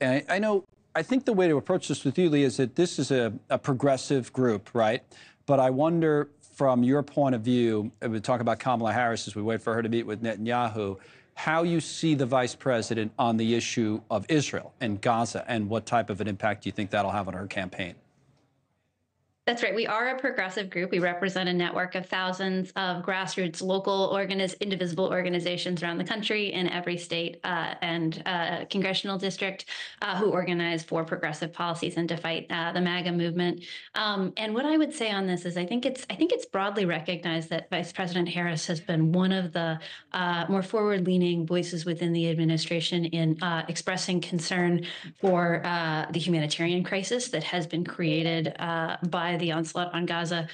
And I think the way to approach this with you, Lee, is that this is a progressive group, right? But I wonder, from your point of view, we talk about Kamala Harris as we wait for her to meet with Netanyahu, how you see the vice president on the issue of Israel and Gaza, and what type of an impact do you think that'll have on her campaign? That's right. We are a progressive group. We represent a network of thousands of grassroots, local, indivisible organizations around the country in every state and congressional district who organize for progressive policies and to fight the MAGA movement. And what I would say on this is I think it's broadly recognized that Vice President Harris has been one of the more forward-leaning voices within the administration in expressing concern for the humanitarian crisis that has been created by the onslaught on Gaza,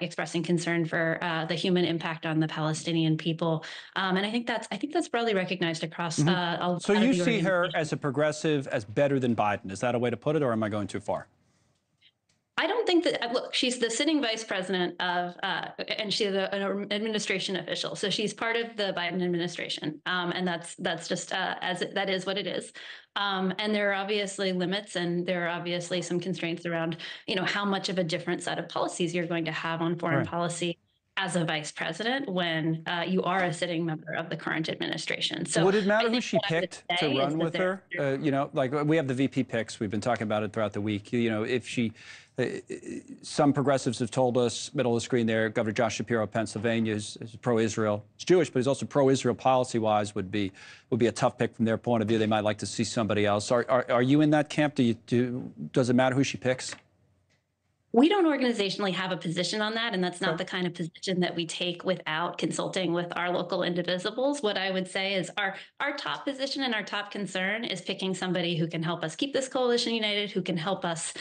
expressing concern for the human impact on the Palestinian people, and I think that's broadly recognized across. So you see her as a progressive, as better than Biden. Is that a way to put it, or am I going too far? I don't think that, look, she's the sitting vice president of, and she's an administration official. So she's part of the Biden administration. And that's just, that is what it is. And there are obviously limits, and there are obviously some constraints around, how much of a different set of policies you're going to have on foreign policy as a vice president when you are a sitting member of the current administration. So would it matter who she picked to run with her? Like we have the VP picks. We've been talking about it throughout the week. If she... Some progressives have told us, middle of the screen there, Governor Josh Shapiro of Pennsylvania is pro-Israel. He's Jewish, but he's also pro-Israel policy-wise, would be a tough pick from their point of view. They might like to see somebody else. Are you in that camp? Does it matter who she picks? We don't organizationally have a position on that, and that's not the kind of position that we take without consulting with our local indivisibles. What I would say is our top position and our top concern is picking somebody who can help us keep this coalition united, who can help us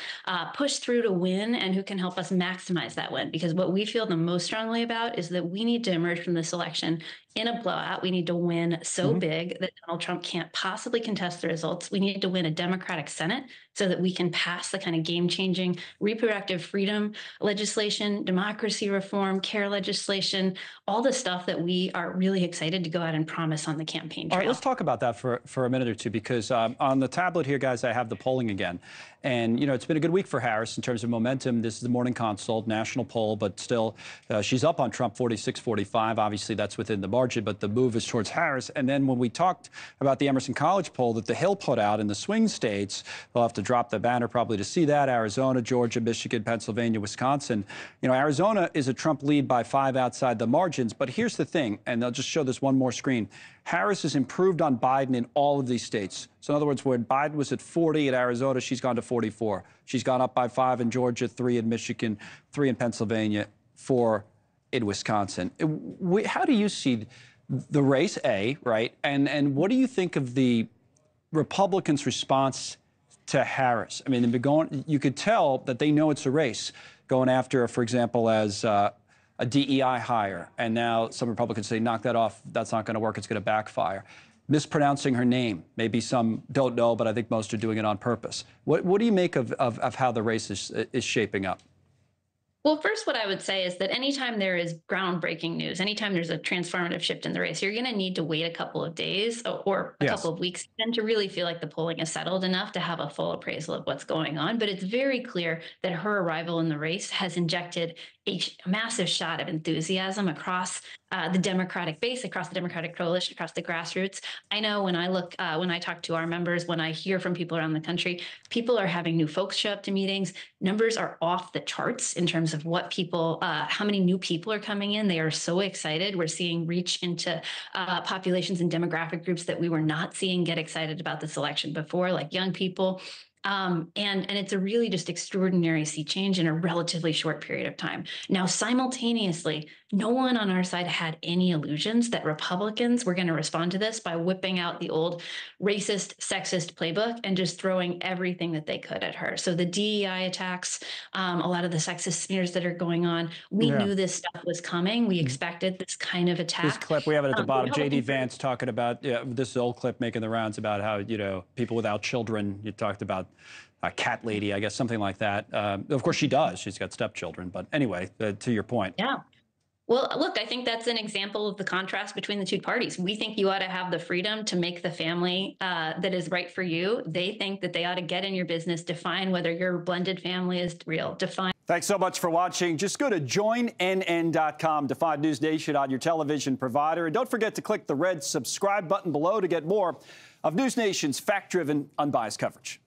push through to win, and who can help us maximize that win. Because what we feel the most strongly about is that we need to emerge from this election in a blowout. We need to win so big that Donald Trump can't possibly contest the results. We need to win a Democratic Senate so that we can pass the kind of game-changing reproductive freedom legislation, democracy reform, care legislation, all the stuff that we are really excited to go out and promise on the campaign trail. All right, let's talk about that for a minute or two, because on the tablet here, guys, I have the polling again. And, it's been a good week for Harris in terms of momentum. This is the Morning Consult, national poll, but still she's up on Trump 46-45. Obviously, that's within the margin. But the move is towards Harris. And then when we talked about the Emerson College poll that the Hill put out in the swing states, we'll have to drop the banner probably to see that, Arizona, Georgia, Michigan, Pennsylvania, Wisconsin. Arizona is a Trump lead by 5 outside the margins. But here's the thing, and I'll just show this one more screen. Harris has improved on Biden in all of these states. So in other words, when Biden was at 40 in Arizona, she's gone to 44. She's gone up by 5 in Georgia, 3 in Michigan, 3 in Pennsylvania, 4 in Wisconsin. How do you see the race, A, right? And what do you think of the Republicans' response to Harris? I mean, they've been going, you could tell that they know it's a race, going after, for example, as a DEI hire. And now some Republicans say, knock that off. That's not going to work. It's going to backfire. Mispronouncing her name. Maybe some don't know, but I think most are doing it on purpose. What do you make of how the race is shaping up? Well, first, what I would say is that anytime there is groundbreaking news, anytime there's a transformative shift in the race, you're going to need to wait a couple of days or a couple of weeks then to really feel like the polling is settled enough to have a full appraisal of what's going on. But it's very clear that her arrival in the race has injected a massive shot of enthusiasm across the Democratic base, across the Democratic coalition, across the grassroots. I know when I look, when I talk to our members, when I hear from people around the country, people are having new folks show up to meetings. Numbers are off the charts in terms of what people, how many new people are coming in. They are so excited. We're seeing reach into populations and demographic groups that we were not seeing get excited about this election before, like young people. And it's a really just extraordinary sea change in a relatively short period of time. Now, simultaneously, no one on our side had any illusions that Republicans were going to respond to this by whipping out the old racist, sexist playbook and just throwing everything that they could at her. So the DEI attacks, a lot of the sexist smears that are going on, we knew this stuff was coming. We expected this kind of attack. This clip, we have it at the bottom. J.D. Vance talking about, this is an old clip making the rounds about how, people without children, you talked about a cat lady, I guess, something like that. Of course, she does. She's got stepchildren. But anyway, to your point. Yeah. Well, look, I think that's an example of the contrast between the two parties. We think you ought to have the freedom to make the family that is right for you. They think that they ought to get in your business, define whether your blended family is real, define. Thanks so much for watching. Just go to joinnn.com to find NewsNation on your television provider. And don't forget to click the red subscribe button below to get more of NewsNation's fact-driven, unbiased coverage.